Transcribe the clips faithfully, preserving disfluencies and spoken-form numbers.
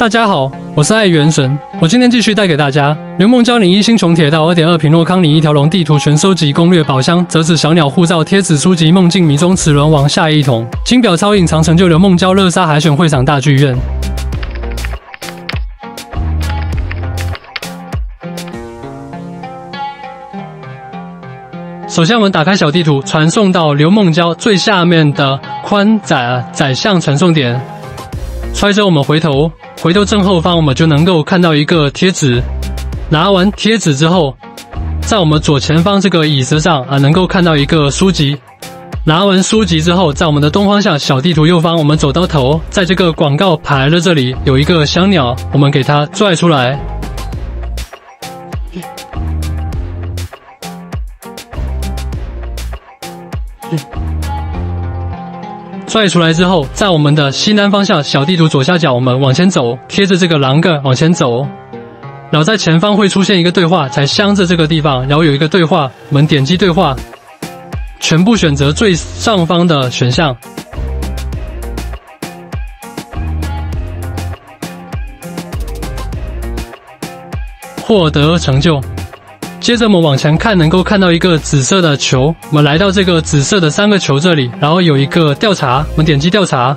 大家好，我是爱元神，我今天继续带给大家《圆梦教你一星穹铁道 二点二 匹诺康尼一条龙地图全收集攻略宝箱折纸小鸟护照贴纸书籍梦境迷踪齿轮王下一统金表超隐藏成就圆梦教乐沙海选会场大剧院。首先，我们打开小地图，传送到圆梦教最下面的宽窄窄巷传送点。 揣着我们回头，回头正后方我们就能够看到一个贴纸。拿完贴纸之后，在我们左前方这个椅子上啊，能够看到一个书籍。拿完书籍之后，在我们的东方向小地图右方，我们走到头，在这个广告牌的这里有一个小鸟，我们给它拽出来。 拽出来之后，在我们的西南方向小地图左下角，我们往前走，贴着这个栏杆往前走，然后在前方会出现一个对话，才镶着这个地方，然后有一个对话，我们点击对话，全部选择最上方的选项。获得成就。接着我们往前看，能够看到一个紫色的球。我们来到这个紫色的三个球这里，然后有一个调查，我们点击调查。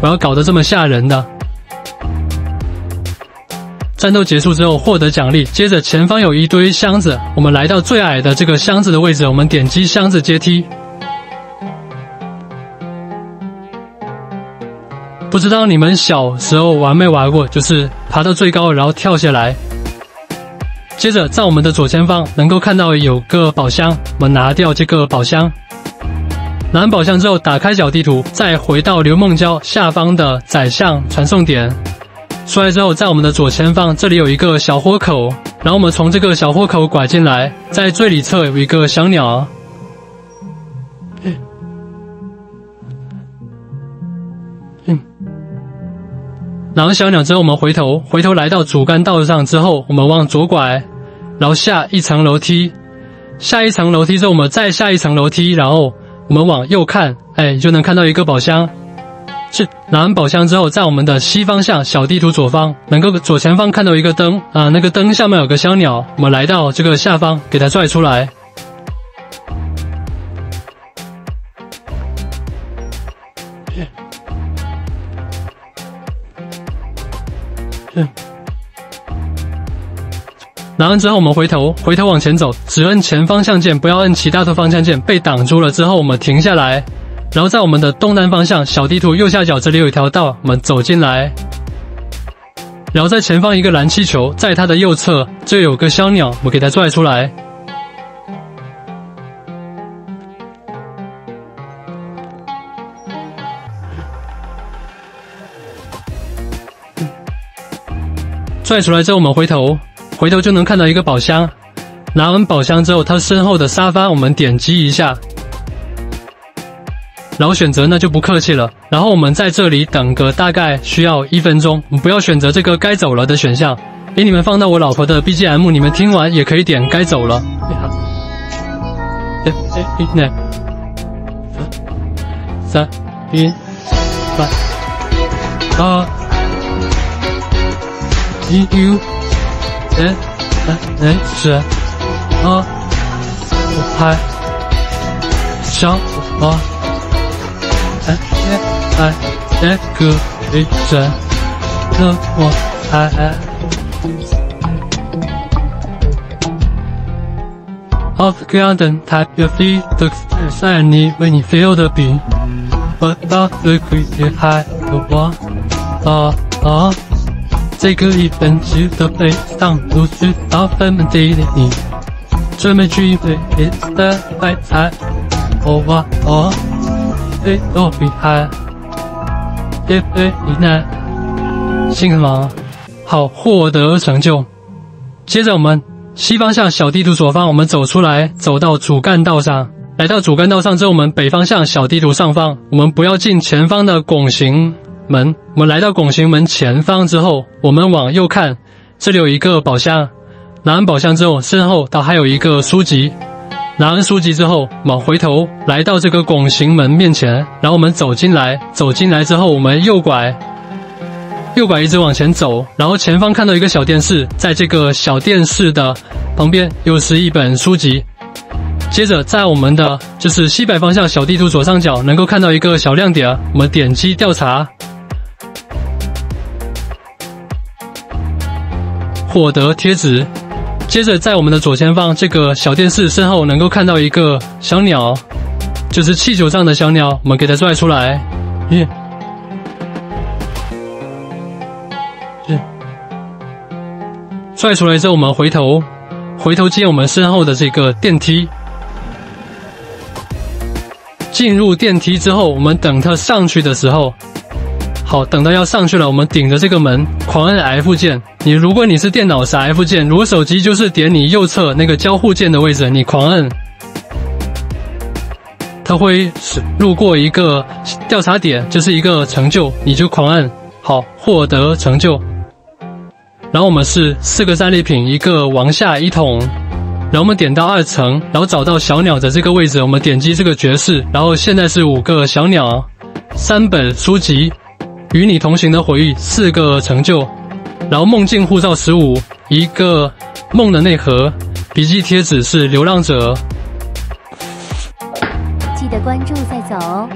不要搞得这么吓人的。 战斗结束之后获得奖励，接着前方有一堆箱子，我们来到最矮的这个箱子的位置，我们点击箱子阶梯。不知道你们小时候玩没玩过，就是爬到最高然后跳下来。接着在我们的左前方能够看到有个宝箱，我们拿掉这个宝箱。拿完宝箱之后，打开小地图，再回到圆梦教下方的窄巷传送点。 出来之后，在我们的左前方，这里有一个小豁口，然后我们从这个小豁口拐进来，在最里侧有一个小鸟，嗯，嗯，然后小鸟之后，我们回头，回头来到主干道上之后，我们往左拐，然后下一层楼梯，下一层楼梯之后，我们再下一层楼梯，然后我们往右看，哎，你就能看到一个宝箱。 是拿完宝箱之后，在我们的西方向小地图左方，能够左前方看到一个灯啊，那个灯下面有个小鸟，我们来到这个下方，给它拽出来。拿完之后，我们回头，回头往前走，只摁前方向键，不要摁其他的方向键，被挡住了之后，我们停下来。 然后在我们的东南方向，小地图右下角这里有一条道，我们走进来。然后在前方一个蓝气球，在它的右侧这有个小鸟，我们给它拽出来。拽出来之后，我们回头，回头就能看到一个宝箱。拿完宝箱之后，它身后的沙发，我们点击一下。 然后选择那就不客气了，然后我们在这里等个大概需要一分钟，我们不要选择这个该走了的选项，给你们放到我老婆的 B G M， 你们听完也可以点该走了。三一八二一 U 哎哎是啊，我拍小啊。 哎哎哎，哥一声，那我哎哎。Off the garden, type your feet, look beside me when you feel the beat. But not the creepy high, the one, ah ah. 这个一本值得悲伤，不知道分门地理你，准备去被别的白菜，哦哇哦。 最多厉害，也最难，信什么？好，获得成就。接着我们西方向小地图左方，我们走出来，走到主干道上。来到主干道上之后，我们北方向小地图上方，我们不要进前方的拱形，门。我们来到拱形门前方之后，我们往右看，这里有一个宝箱。拿完宝箱之后，身后倒还有一个书籍。拿完书籍之后，往回头来到这个拱形门面前，然后我们走进来。走进来之后，我们右拐。 右拐一直往前走，然后前方看到一个小电视，在这个小电视的旁边又是一本书籍。接着在我们的就是西北方向小地图左上角能够看到一个小亮点，我们点击调查，获得贴纸。接着在我们的左前方这个小电视身后能够看到一个小鸟，就是气球上的小鸟，我们给它拽出来。耶 拽出来之后，我们回头，回头接我们身后的这个电梯。进入电梯之后，我们等它上去的时候，好，等到要上去了，我们顶着这个门狂按 F 键。你如果你是电脑是 F 键，如果手机就是点你右侧那个交互键的位置，你狂按，它会路过一个调查点，就是一个成就，你就狂按，好，获得成就。 然后我们是四个战利品，一个往下一桶，然后我们点到二层，然后找到小鸟的这个位置，我们点击这个爵士，然后现在是五个小鸟，三本书籍，与你同行的回忆，四个成就，然后梦境护照十五，一个梦的内核，笔记贴纸是流浪者，记得关注再走哦。